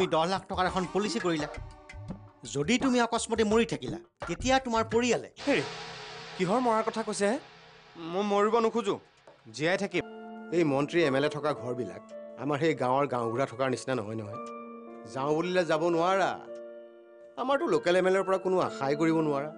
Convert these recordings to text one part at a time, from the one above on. तुम 10 लाख टकार पलिसी करिला जदि तुम अकस्माते मरी थकिला तेतिया तुमार परियाले किहर मरार कथा कइसे म मरिब नखुजो जियाय थाकिम ए मंत्री एमएलए थका घर बिलाक आमार हे गांवर गांगुरा थकार निसिना नहय नहय जाउ बोलिले जाबो नवारा आमार तो लोकल एमएलएर पर कोनो आशाय करिबो नवारा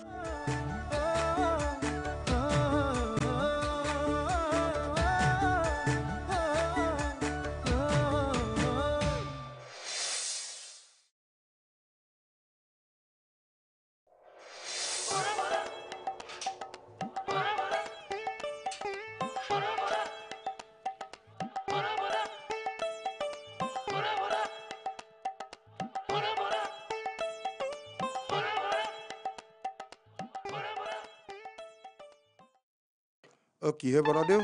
कि बड़देव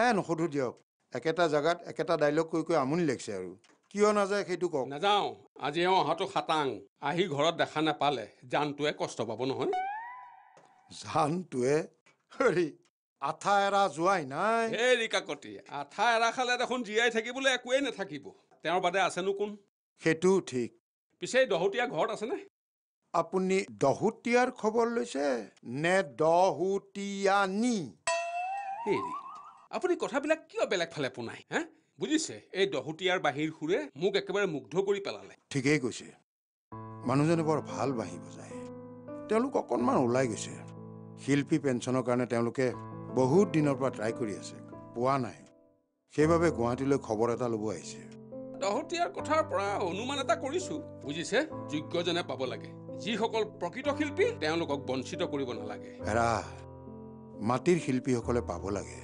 ए नुधु दियक एक जगत एक डायलग कोई आमुनी लेगसे क्यों ना जाए कौ ना आज अहत खटांग आहि घर देखा नापाले जानटे कष्ट पा नह जानटे हरि आठा एरा जुआई नाई काकती आठा एरा खाले देख जीये एक ना बदे आसेनो कौन हेतु ठीक पिछे दहतिया घर आसेने अपनी दहतियार खबर लैसे ने दहतियानी अपनी कथाबिल क्या बेलेग फाले पुनाई हाँ बुझिसे ए दहतियार बाहिर खुरे मुक एकेबारे मुग्ध कर पेलाले ठीक कैसे मानुजने बर भल बाहि बजाय अकमान ओलाई गई शिल्पी पेन्शनर कारण बहुत दिन ट्राई पा ना सब गुवाहाटी खबर एट लब दहतियार कथार अनुमान बुझिसे योग्यजने पा लगे जी सकल प्रकृत शिल्पी वंचित करिब नालागे हेरा माटिर शिल्पी सकले पाव लगे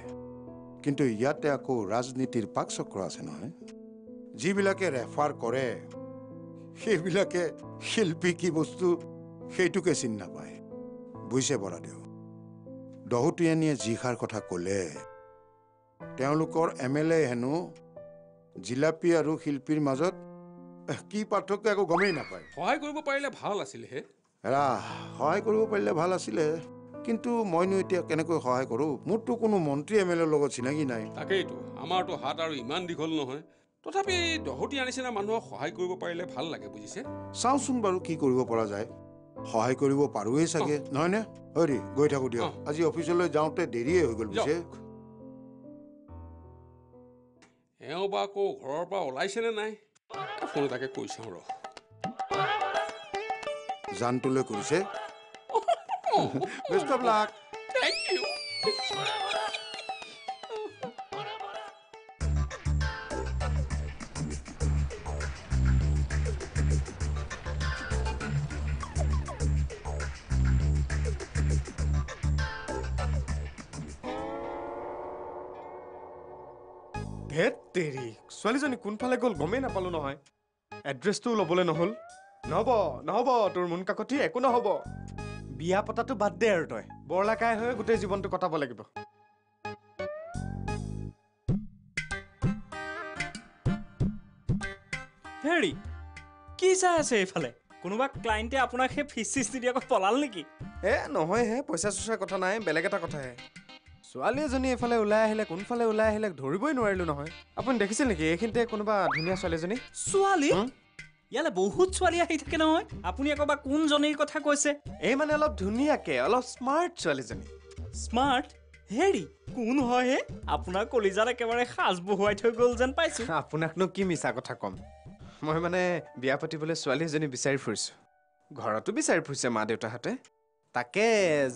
किन्तु इते आको राजनीतिर पाक चक्र आछे नय जीबिलाके रेफार करे सेबिलाके शिल्पी की बस्तु सेइटुके चिन नापाय बुझे बरादेव दहतियानिये जिखार कथा कले तेनलोकर एमएलए हेनु जिलापी और शिल्पीर मजत की पार्थक्य आको गमेई नापाय सहाय करिब पारिले भाल आसिले हे एरा सहाय करिब पारिले भाल आसिले किन्तु मैनु इतिया केनेको सहाय करू मोर तो कोनो मंत्री एमएलए লগত চিনাকি নাই তাকেই তো আমার তো হাত আর ইমান দিঘল নহয় তথাপি দহতি আনিছেনা মানুহ সহায় কৰিব পাৰিলে ভাল লাগে বুজিছে চাওচুন বাৰু কি কৰিব পৰা যায় সহায় কৰিব পাৰোৱে চাগে নহয় নে হৰি গৈ থাকো দিয়া আজি অফিচলৈ যাওঁতে দেৰিয়ে হৈ গল বুজিছে এওবা কো ঘৰৰ পৰা ওলাইছেনে নাই ফোন তাকে কৈছাম ৰ জানটোলৈ কৰিছে Mr. Black. Thank you. Bed teri. Swalizani kunphale gol gome na palu nahoy. Address tu lobole nohol. Nahabo. Tor mun kakoti eko nahabo. बिया पता तो बद दे तय बरलाकाय हो गोटे जीवन तो कटाब लगे हेरी कि चाहे क्या क्लाइंटे अपना फीस चीज दी पलाल निकी ए नहे पैसा चुसा कथा ना बेलेग एटा कथाहे छाली एजनी एफाले ओलाई आहिले धरिबई नवारिलो नहय आपुन देखिसे नेकी एखिनते कोनबा धुनिया छाली ইয়ালে বহুত ছোৱালী আহি থাকে নহয় আপুনি একবা কোন জনীৰ কথা কৈছে এই মানে অলপ ধুনিয়াকে অলপ স্মাৰ্ট ছোৱালী জনী স্মাৰ্ট হেৰি কোন হয় হে আপোনা কলিজাৰে একেবাৰে খাজ বহুৱাই থৈ গ'ল যেন পাইছো আপোনাকনো কি মিছা কথা কম মই মানে বিয়া পাতিবলৈ ছোৱালী জনী বিচাৰি ফুৰিছো ঘৰতো বিচাৰি ফুৰিছে মা দেউতাহতে তাকে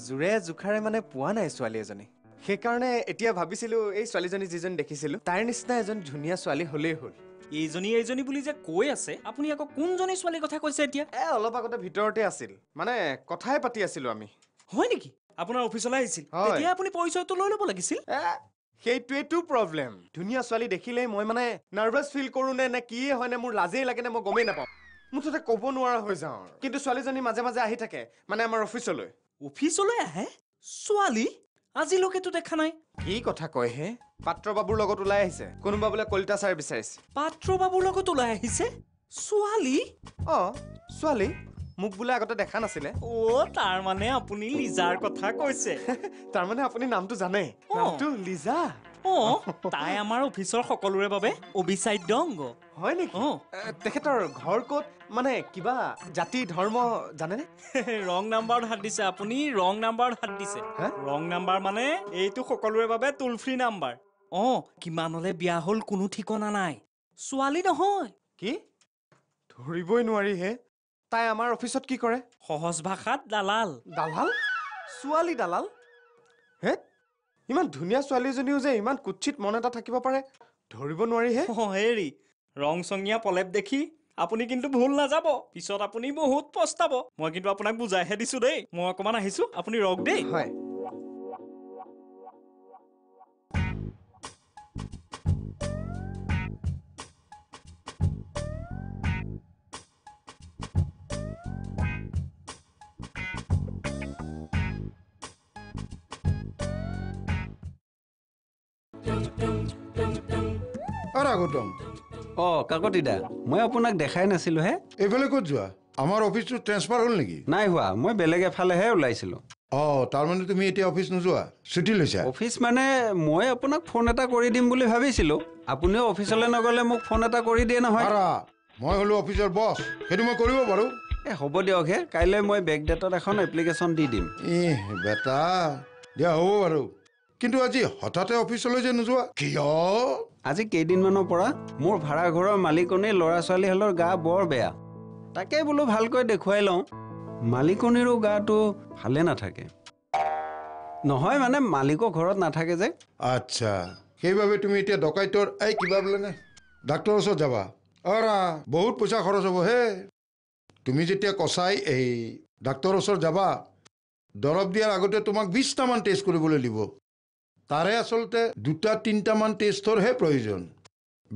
জুৰে জুখাৰে মানে পোৱা নাই ছোৱালী জনী সেই কাৰণে এতিয়া ভাবিছিলো এই ছোৱালী জনী যিজন দেখিছিলো তাৰ নিচিনা এজন ধুনিয়া ছোৱালী হ'লেই হ'ল एजनी बुली जे कोइ आसे आपुनी आको कोन जनी स्वाली कथा कइसे एतिया ए अलप आगते भितरते आसिल माने कथाय पाति आसिलो आमी होय नेकी आपना ऑफिसला आइसिल तेतिया आपुनी पैसा तो लय लबो लागिसिल ए हेइटुए टु प्रॉब्लम दुनिया स्वाली देखिले মই माने नर्वस फील करू ने की होय ने मोर लाजे लागे ने म गमे ना पाउ मुथते कबो नवारा होय जाउ किन्तु स्वाली जनी माजे माजे आही थाके माने आमार ऑफिसलै आहे स्वाली আজি লোকে তো দেখা নাই কি কথা কয় হে পাত্র বাবুৰ লগত ওলাই আহিছে কোনোবা বলে কলিতা স্যাৰ বিচাৰিছে পাত্ৰ বাবুৰ লগত ওলাই আহিছে সোৱালী অ সোৱালী মুখ বুলে আগতে দেখা নাছিলে ও তাৰ মানে আপুনি লিজাৰ কথা কৈছে তাৰ মানে আপুনি নামটো জানে নামটো লিজা ठिकना नाई ছোৱালী নহয় কি ধৰিবই নোৱাৰি হে তাই আমাৰ অফিসত কি কৰে সহজ ভাষাত দালাল দালাল ছোৱালী দালাল হে ইমান ধুনিয়া ছোৱালী জনিও যে ইমান কুচিত মন এটা থাকিব পাৰে ধৰিব নোৱাৰি হে হেৰি ৰং সংগিয়া পলেপ দেখি আপুনি কিন্তু ভুল না যাব পিছত আপুনি বহুত পস্তাব মই কিন্তু আপোনাক বুজাই হে দিছো দেই মই অকমান আহিছো আপুনি ৰক দেই হয় আগতম অ কাকতিদা মই আপোনাক দেখাই নাছিলো হে এবেলে কত যোৱা আমাৰ অফিস টু ট্ৰান্সফাৰ হল নেকি নাই হোৱা মই বেলেগে ফালে হে ওলাইছিলো অ তাৰ মানে তুমি এতিয়া অফিস নোযোৱা ছুটি লৈছা অফিস মানে মই আপোনাক ফোন এটা কৰি দিম বুলি ভাবিছিলো আপুনি অফিসলে নগলে মোক ফোন এটা কৰি দিয়ে না হয় আৰা মই হলো অফিসৰ বস হেতু মই কৰিব পাৰো এ হ'ব দিওক হে কাইলৈ মই বেক ডেটত এখন এপ্লিকেশন দি দিম এ বেটা দিয়া হ'ব বাৰু কিন্তু আজি হঠাতে অফিসলৈ যে নোযোৱা কিয় আজি কেইদিনমানৰ পৰা মোৰ ভাড়া ঘৰৰ মালিকনী লৰা ছোৱালীহলৰ গা বৰ বেয়া তাকে বুলো ভালকৈ দেখুৱাই লওঁ মালিকনীৰো গাটো ভালে নাথাকে নহয় মানে মালিকৰ ঘৰত নাথাকে যে আচ্ছা সেইভাবে তুমি এতিয়া ডকাইতৰ এই কিবা বলেনে ডাক্তৰৰ ওচৰত যাবা আৰা বহুত পইচা খৰচ হ'ব হে তুমি যেতিয়া কছাই এই ডাক্তৰৰ ওচৰত যাবা দৰৱ দিয়াৰ আগতে তোমাক 20টা মান টেষ্ট কৰিবলৈ দিব तारे आसलते दुटा तीनटा मान टेस्टर हे प्रयोजन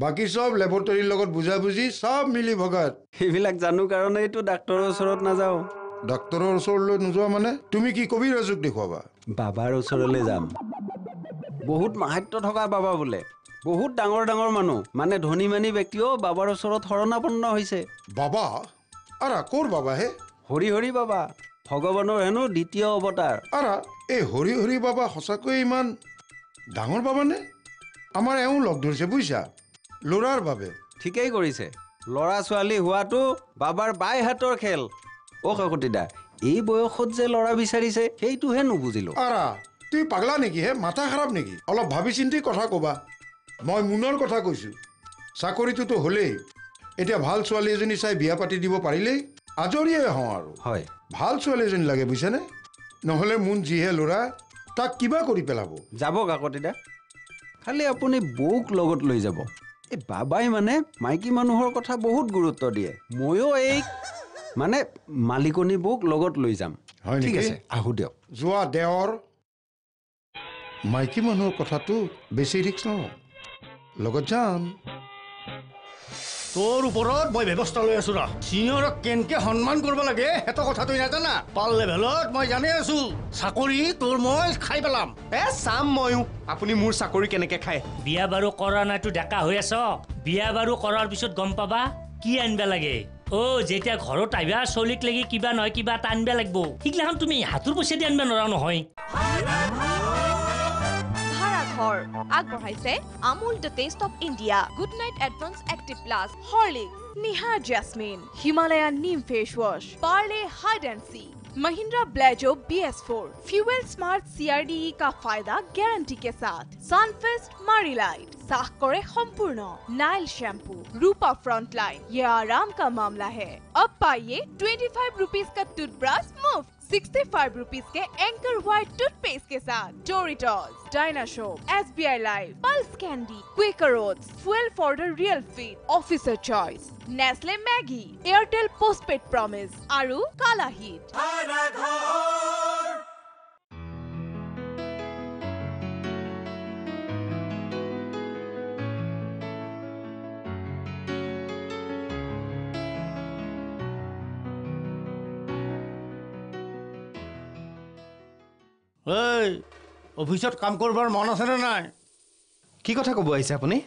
बाकी सब ल्याबरेटरी লগত বুজাবুজি সব মিলি ভগত এইবিলাক জানো কাৰণে এটো ডাক্তৰৰ ওচৰত না যাও ডাক্তৰৰ ওচৰলৈ নোযোৱা মানে তুমি কি কবি ৰজুক দেখুৱাবা বাবাৰ ওচৰলৈ যাম বহুত মাহাত্য থকা বাবা বলে বহুত ডাঙৰ ডাঙৰ মানুহ মানে ধনী মানি ব্যক্তিও বাবাৰ ওচৰত হৰণাপন্ন হৈছে বাবা আৰা কোৰ বাবা হে হৰি হৰি বাবা ভগৱানৰ হেনো দ্বিতীয় অৱতাৰ আৰা এই হৰি হৰি বাবা হসাকৈ ইমান डांगर बाबा ने आमार एउ लग धरसे बुझा लोरार बाबे ठीकई करिसे लोरा छवाली हुआतो बाबार बाय हाथर खेल ओ काकतिदा ए बयखत जे लोरा बिचारिसे हेइतु हे नुबुझिलो आरा तुई पागला नेकी हे माथा खराब नेकी अलप भाबि चिंती कथा कबा मय मुनर कथा कइसु साकरितु तो होले एटा ভাল छवाली एजनी साइ बिया पाटी दिबो पारिले आजरिए हौ आरो हाय ভাল छवाली एजनी लागे बुझेने নহলে मुन जिहे लोरा তাক কিবা কৰি পেলাব যাব কাকতিদা খালি আপুনি বৌক লগত লৈ যাব এই বাবাই মানে মাইকী মানুহৰ কথা বহুত গুৰুত্ব দিয়ে ময়ো এই মানে মালিকনী বৌক লগত লৈ যাম ঠিক আছে আহু দিয়ক যোৱা দেওৰ মাইকী মানুহৰ কথাটো বেছি ৰিস্ক ন লগত যাম তোৰ ওপৰত মই ব্যৱস্থা লৈ আছো ৰ সিংহৰক কেনকে সন্মান কৰিব লাগে এত কথা তুই নাজানা পাল লেভেলত মই জানি আছো চাকৰি তোৰ মই খাই পেলাম এ সাম ময়ু আপুনি মোৰ চাকৰি কেনেকে খায় বিয়া বাৰু কৰা নাই তুই ডাকা হৈ আছ বিয়া বাৰু কৰাৰ পিছত গম পাবা কি আনবা লাগে ও যেতিয়া ঘৰত আইবা চলিক লাগি কিবা নহয় কিবা আনবা লাগিব ঠিকলাম তুমি হাতৰ পইচা দি আনবা নৰা নহয় Or Agbohaise Amul the taste of India Good Night Advance Active Plus Horlicks Nihar Jasmine Himalaya Neem Face Wash Parle Hide and See Mahindra Blajo BS4 Fuel Smart CRDE का फायदा गारंटी के साथ Sunfest Marilite साख करे संपूर्ण Nyle shampoo रूपा frontline ये आराम का मामला है अब पाइए 25 रुपीस का टूथब्रश मुफ्त 65 रुपीस के एंकर व्हाइट टूथपेस्ट के साथ Doritos Dynashop SBI live pulse candy Quaker oats fuel for the real feet officer choice Nestle Maggi Airtel postpaid promise आरू काला हिट অফিসত কাম করবার মন আছে না নাই কি কথা কব আইছে আপনি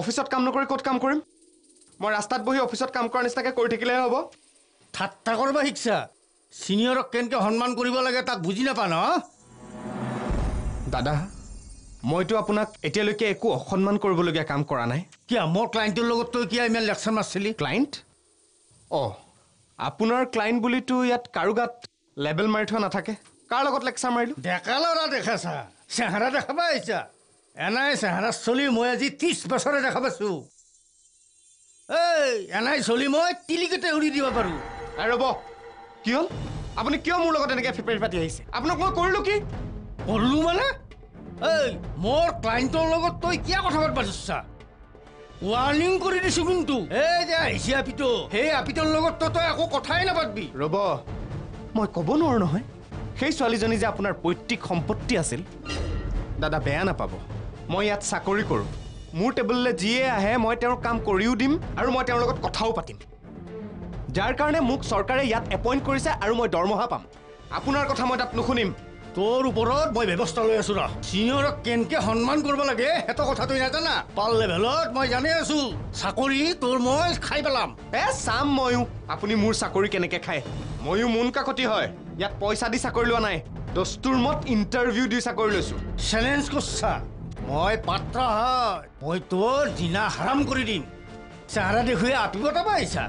অফিসত কাম নকৰি কত কাম কৰিম মই ৰাস্তাত বহি অফিসত কাম কৰাৰ নিচিনাকৈ কৰি থাকিলে হ'ব ঠাট্টা কৰবা শিক্ষা সিনিয়ৰক কেনকে সন্মান কৰিব লাগে তাক বুজি নাপা ন দাদা मैं तो आपको एतियालयके एक असम्मान करबलगिया काम करा ना क्या मोर क्लाइंटर लगत तो क्या इमेल लेक्चर मारছিলি क्लाइंट ओ आपनर क्लाइंट बुली तो यात कारुगात लेवल मारथो ना थाके कार लगत लेक्चर मारिलु देखालरा देखा सा सहरा देखाबा आइसा एनाय सहरा चली মই আজি 30 বছরে দেখাবাসু ए एनाय चली মই तिलिकते उडी दिबा पारू ए रब কি হল আপুনি কিয় মোৰ লগত এনেকে ফেপেৰি পাতি আহিছে আপোনাক মই কৰিলো কি কৰিলো মানে ए मोर क्लाइंटर লগত तई क्या কথা পাতিছা ওয়াৰ্নিং কৰি দিছো কিন্তু এ যে আইছি আপিটো হে আপিটোৰ লগত তো তই একো কথাই নাপাতবি ৰব মই কব নোৱাৰ নহয় সেই ছোৱালীজনী যে আপোনাৰ পৈতৃক সম্পত্তি আছিল দাদা বেয়া না পাব মই ইয়াত চাকৰি কৰো মোৰ টেবললে জিয়ে আহে মই তেওঁৰ কাম কৰিও দিম আৰু মই তেওঁৰ লগত কথাও পাতিম যাৰ কাৰণে মোক চৰকাৰে ইয়াত এপয়েন্ট কৰিছে আৰু মই দৰমহা পাম আপোনাৰ কথা মই তাত নুখুনিম तोर ऊपर मैं व्यवस्था लो आसो सीनियर के सम्मान करब लगे हेतो कथा तु नाजाना पाल लेवलत मैं जाने आसो चाकरी तोर मैं खाई पेलाम ए साम मयू आपुनी मोर चाकरी केनेके खाय मयू मुन काकती है यात पैसा दि चाकरी लोआ नाय दस्तुर मत इंटरव्यू दि चाकरी लसु चैलेंज कोसा मैं पात्र हाय मैं तोर जिना हराम करि दिम सारा देखुए आपिबता पाइसा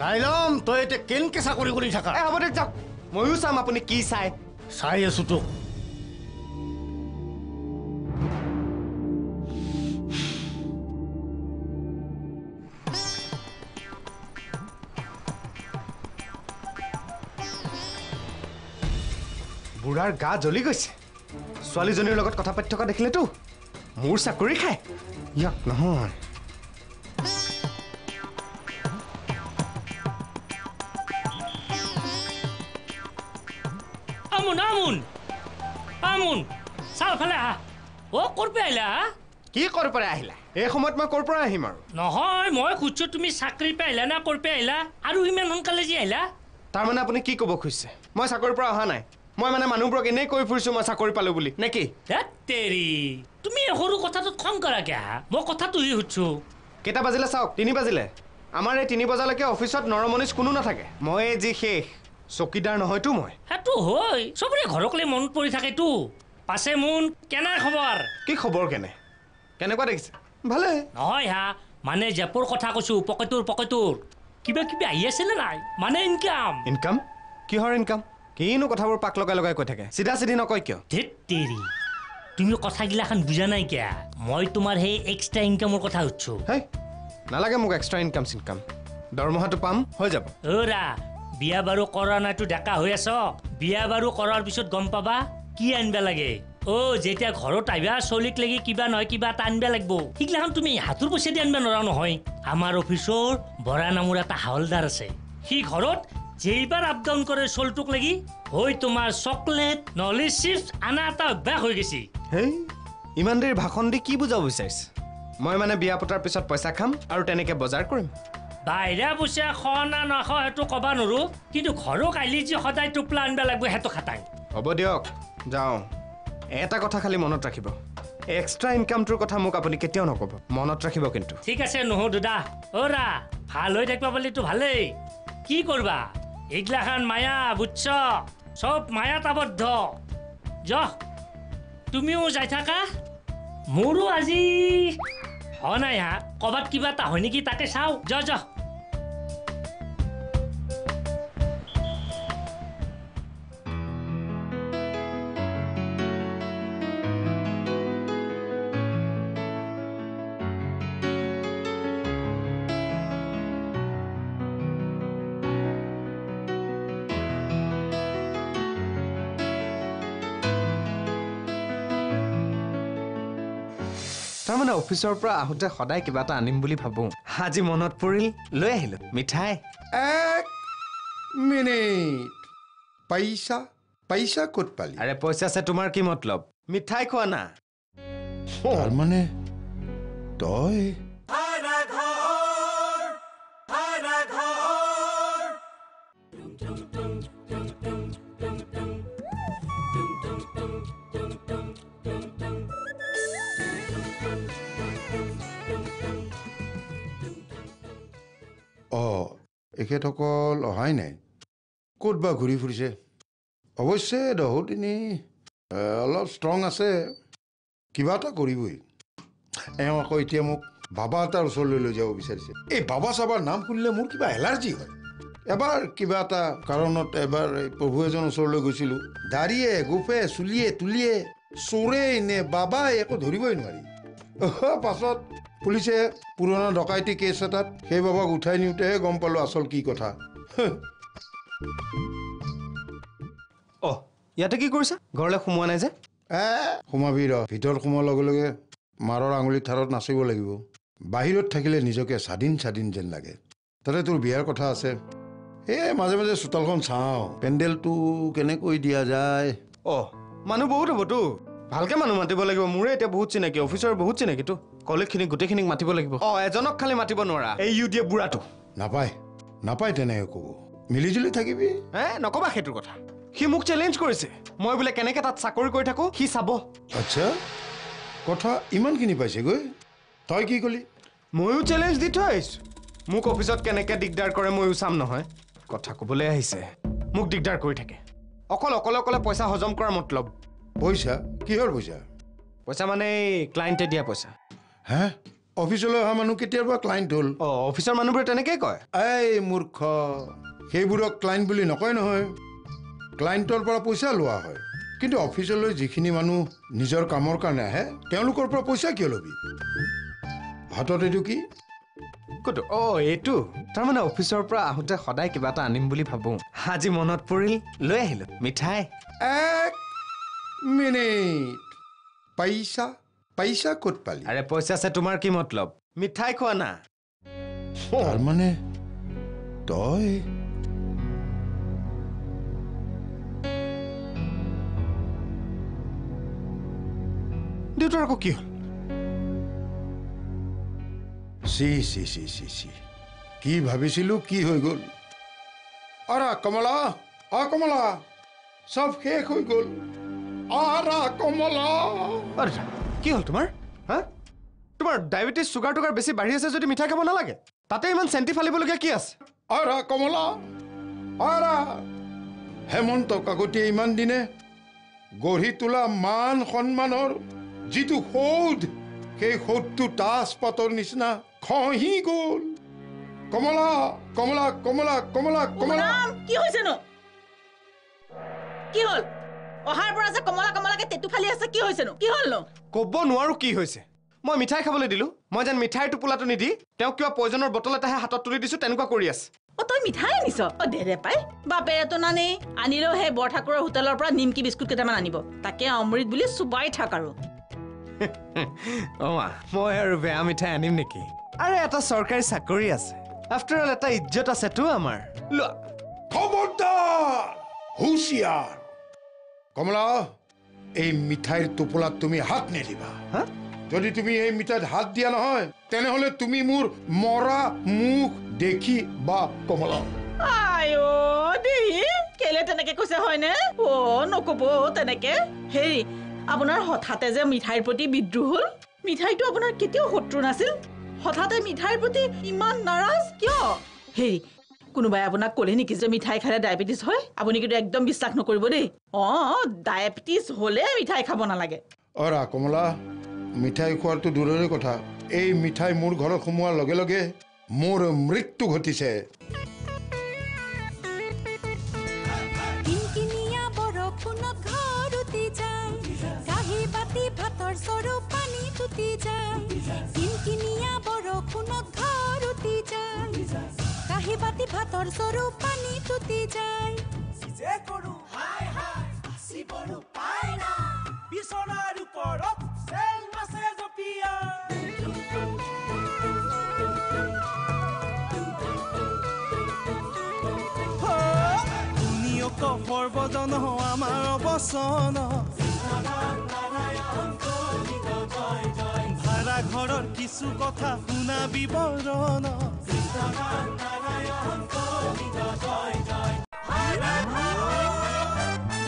साइलम तोय ते केनके चाकरी करि थाका ए हबदे जाक मयू साम आपुनी की साय साय आसो तो बुढ़ार गा जलि गइसे छालीजनीर लगत कथा पाति थका देखिले तो मोर चाकरी खाय याक नहय नरमनिश कोनो नाथाके मये जे शेष चौकीदार नहय तो मय हेतु होय सबरे घरकले मन परि थाके तो पासे मुन केना खबर की खबर केने को देखिस भले नहय हा माने जपुर कथा कछु पकेतुर पकेतुर किबा किबा आइ आसे ना नाय माने इनकम की हर इनकम किनु कथाबर पाक लगा लगा कय थाके सीधा सीधी न कय क्यो धेत्तेरी तुमियो कथा गिला खान बुझा नाय क्या मय तुमार हे एक्स्ट्रा इनकमर कथा होछु हे ना लागे मक एक्स्ट्रा इनकम सिनकम दरमहा तो पाम होय जाबो ओरा बिया बारू करा ना तो डेका हो आस बिया बारू करार पिছত गम पाबा की आनबे लागे ओ जेटा घरत आइबा सलिक लगि किबा नय किबा तानबे लागबो हिगलाहन तुमी हातुर पैसा दि आनबे नराव नहय आमार अफिसर बरा नामुर ता हावलदार आसे ही घरत जेइबार अप डाउन करे सलटुक लगि होय तुमार चॉकलेट नली चिप्स आना ता बेग होय गेसि हे इमान देर भाखन दि की बुझाबो बिचारस मय माने बिया पतार पिছত पैसा खाम आरो तनेके बजार करिम बाहरा पुसा खना नखा हेतु कबा नुरु किन्तु घरो काली जी हदाय टुपला आनबा लागबो हेतु खताय हबो दियक जाओ एटा कथा खाली मनत राखिबो एक्स्ट्रा इनकम तुर कथा मुक आपुनी केतियो नकबो मनत राखिबो किन्तु ठीक आसे नहु दुदा ओरा ভাল হৈ থাকবা বলি তো ভালেই কি করবা এগলাখান মায়া বুচ্ছ সব মায়া তাবদ্ধ যা তুমিও যাই থাকা মোরও আজি হনা ইয়া কবাত কিবা তা হয়নি কি তাকে চাও যা যা तारमाने ऑफिसर पर आहुते हदाय किबा ता आनिम बुली भाबो हाजी मनत परिल लय आहिलो मिठाई एक मिनिट पैसा पैसा कोट पाली अरे पैसा से तुम्हार की मतलब मिठाई खवा ना तारमाने तय एखेतकल अहाय नाय कतबा घूरी फुरिसे अवश्य दहुदिनी अलप स्ट्रंग आसे কিবা এটা কৰিবই। এওঁ আকৌ এতিয়া মোক বাবা এটাৰ ওচৰলৈ লৈ যাব বিচাৰিছে। এই বাবা চাবাৰ নাম শুনিলে মোৰ কিবা এলাৰ্জি হয়। এবাৰ কিবা এটা কাৰণত এবাৰ প্ৰভু এজনৰ ওচৰলৈ গৈছিলোঁ, দাড়িয়ে গোফে চুলিয়ে তুলিয়ে চোৰে নে বাবাই একো ধৰিবই নোৱাৰি। পাছত পুলিচে পুৰণা ডকাইতি কেছ এটাত সেই বাবাক উঠাই নিওঁতেহে গম পালোঁ আচল কি কথা। অঁ, ইয়াতে কি কৰিছা? ঘৰলৈ সোমোৱা নাই যে? সোমাবি ৰ, ভিতৰত সোমোৱাৰ লগে লগে মাৰৰ আঙুলি থাৰত নাচিব লাগিব। বাহিৰত থাকিলে নিজকে স্বাধীন স্বাধীন যেন লাগে। তাতে তোৰ বিয়াৰ কথা আছে। এই মাজে মাজে চোতালখন চাওঁ, পেণ্ডেলটো কেনেকৈ দিয়া যায়। অঁ, মানুহ বহুত হ'বতো, ভালকৈ মানুহ মাতিব লাগিব। মোৰে এতিয়া বহুত চিনাকি, অফিচৰ বহুত চিনাকিতো। কলেজখিনি গোটেইখিনিক মাতিব লাগিব। অঁ, এজনক খালি মাতিব নোৱাৰা, এই ইউ দিয়ে বুঢ়াটো। নাপায় নাপায় তেনেকৈ ক'ব, মিলিজুলি থাকিবি। নক'বা সেইটোৰ কথা। সি মোক চেলেঞ্জ কৰিছে, মই বোলে কেনেকৈ তাত চাকৰি কৰি থাকোঁ সি চাব। আচ্ছা, কথা ইমানখিনি পাইছেগৈ, তই কি ক'লি? ময়ো চেলেঞ্জ দি থৈ আহিছোঁ, মোক অফিচত কেনেকৈ দিগদাৰ কৰে ময়ো চাম নহয়। কথা ক'বলৈ আহিছে, মোক দিগদাৰ কৰি থাকে। অকল অকলে অকলে পইচা হজম কৰাৰ মতলব। পইচা? কিহৰ পইচা? পইচা মানে এই ক্লায়েণ্টে দিয়া পইচা। হে, অফিচলৈ অহা মানুহ কেতিয়াৰ পৰা ক্লায়েণ্ট হ'ল? অঁ, অফিচৰ মানুহবোৰে তেনেকেই কয়। এই মূৰ্খ, সেইবোৰক ক্লায়েণ্ট বুলি নকয় নহয়। ক্লায়েণ্টৰ পৰা পইচা লোৱা হয়, কিন্তু অফিচলৈ যিখিনি মানুহ নিজৰ কামৰ কাৰণে আহে তেওঁলোকৰ পৰা পইচা কিয় ল'বি? হাতত এইটো কি? ক'ত? অঁ, এইটো তাৰমানে অফিচৰ পৰা আহোঁতে সদায় কিবা এটা আনিম বুলি ভাবোঁ, আজি মনত পৰিল লৈ আহিলোঁ, মিঠাই। এক মিনিট, পইচা পইচা ক'ত পালি? আৰে পইচা আছে তোমাৰ কি মতলব? মিঠাই খোৱা না? তাৰমানে তই দেউতাৰ আকৌ কি হ'ল? চি চি চি চি চি, কি ভাবিছিলোঁ কি হৈ গ'ল? আৰা কমলা, অ কমলা, চব শেষ হৈ গ'ল। আৰা কমলা, কি হ'ল তোমাৰ? হা, তোমাৰ ডায়েবেটিছ চুগাৰ টুগাৰ বেছি বাঢ়ি আছে যদি মিঠাই খাব নালাগে, তাতে ইমান চেণ্টি ফালিবলগীয়া কি আছে? আৰা কমলা, আৰা হেমন্ত কাকতিয়ে ইমান দিনে গঢ়ি তোলা মান সন্মানৰ যিটো সৌধ, সেই সৌধটো তাচ পাতৰ নিচিনা খহি গ'ল। কমলা কমলা কমলা কমলা কমলা, কি হৈছে নো? কি হ'ল? অহাৰ পৰা যে কমলা কমলাকে তেতু ফালি আছে, কি হৈছে নো? কি হ'ল নো? ক'ব নোৱাৰো কি হৈছে। মই মিঠাই খাবলৈ দিলোঁ, মই যেন মিঠাইৰ টোপোলাটো নিদি তেওঁ কিবা পয়জনৰ বটল এটাহে হাতত তুলি দিছোঁ, তেনেকুৱা কৰি আছে। অঁ, তই মিঠাই আনিছ? অঁ, দেৰে পাই বাপেৰেতো নানেই, আনিলেও সেই বৰঠাকুৰৰ হোটেলৰ পৰা নিমকি বিস্কুট কেইটামান আনিব, তাকে অমৃত বুলি চুবাই থাক আৰু। অঁ, মই আৰু বেয়া মিঠাই আনিম নেকি? আৰে এটা চৰকাৰী চাকৰি আছে, আফটাৰ অল এটা ইজ্জত আছেতো আমাৰ। লোৱা। খবৰদাৰ, হুঁচিয়াৰ কমলা, এই মিঠাইৰ টোপোলাত তুমি হাত নিদিবা। হা, যদি তুমি এই মিঠাইত হাত দিয়া নহয় তেনেহ'লে তুমি মোৰ মৰা মুখ দেখি বা কমলা। আইও দেহি, কেলে তেনেকে কৈছে হয়নে? অ' নক'ব তেনেকে। হেৰি, আপোনাৰ হঠাতে যে মিঠাইৰ প্ৰতি বিদ্ৰোহ হ'ল, মিঠাইটো আপোনাৰ কেতিয়াও শত্ৰু নাছিল, হঠাতে মিঠাইৰ প্ৰতি ইমান নাৰাজ কিয়? হেৰি, কোনোবাই আপোনাক ক'লে নেকি যে মিঠাই খালে ডায়েবেটিছ হয়? আপুনি কিন্তু একদম বিশ্বাস নকৰিব দেই। অঁ, ডায়েবেটিছ হ'লে মিঠাই খাব নালাগে। অৰা কমলা, মিঠাই খোৱাটো দূৰৰে কথা, এই মিঠাই মোৰ ঘৰত সোমোৱাৰ লগে লগে মোৰ মৃত্যু ঘটিছে। সৰ্বজন আমাৰ অৱচন ভাড়াঘৰৰ কিছু কথা শুনা বিৱৰণ।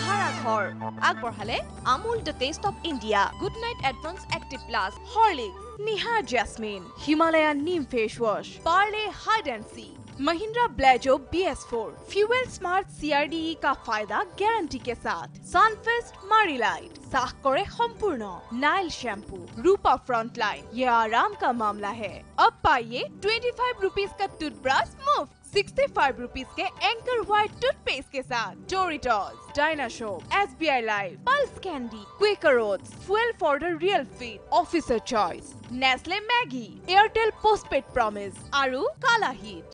ভাড়াঘৰ আগবঢ়ালে Amul the taste of India, good night advance active plus, Horlicks, Nihar jasmine, Himalayan neem face wash, Parle hide and seek. Mahindra Blazo BS4 fuel smart CRDE का फायदा गारंटी के साथ। सनफेस्ट मारीलाइट साख करे संपूर्ण Nyle shampoo, Rupa front line, ये आराम का मामला है। अब पाइए 25 रुपीज का टूथब्रश मुफ्त, 65 रुपीज के एंकर व्हाइट टूथपेस्ट के साथ। Doritos, Dynashop, SBI live, pulse candy, Quaker oats, fuel for the real feet, officer choice, Nestle Maggi, Airtel postpaid promise, आरू काला हिट।